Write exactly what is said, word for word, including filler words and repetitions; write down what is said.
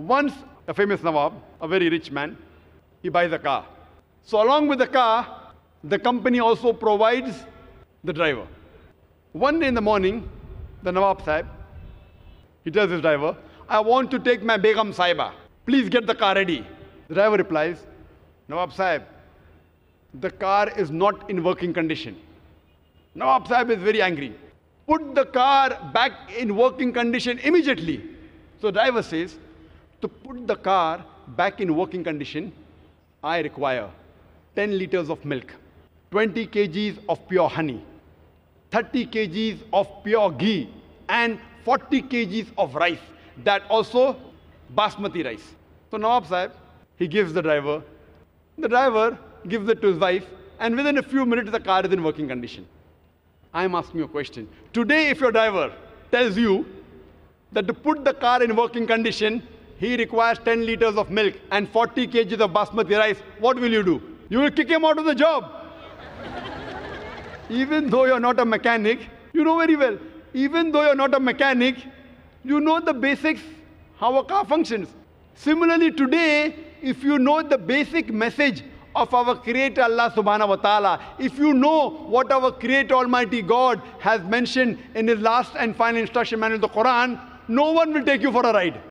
Once a famous Nawab, a very rich man, he buys a car. So along with the car, the company also provides the driver. One day in the morning, the Nawab Sahib, he tells his driver, I want to take my Begum Sahiba. Please get the car ready. The driver replies, Nawab Sahib, the car is not in working condition. Nawab Sahib is very angry. Put the car back in working condition immediately. So the driver says, to put the car back in working condition, I require ten liters of milk, twenty kgs of pure honey, thirty kgs of pure ghee, and forty kgs of rice. That also basmati rice. So Nawab Sahib, he gives the driver. The driver gives it to his wife, and within a few minutes, the car is in working condition. I am asking you a question. Today, if your driver tells you that to put the car in working condition, he requires ten liters of milk and forty kgs of basmati rice, what will you do? You will kick him out of the job. Even though you're not a mechanic, you know very well, even though you're not a mechanic, you know the basics, how a car functions. Similarly, today, if you know the basic message of our Creator Allah subhanahu wa ta'ala, if you know what our Creator Almighty God has mentioned in His last and final instruction manual, the Quran, no one will take you for a ride.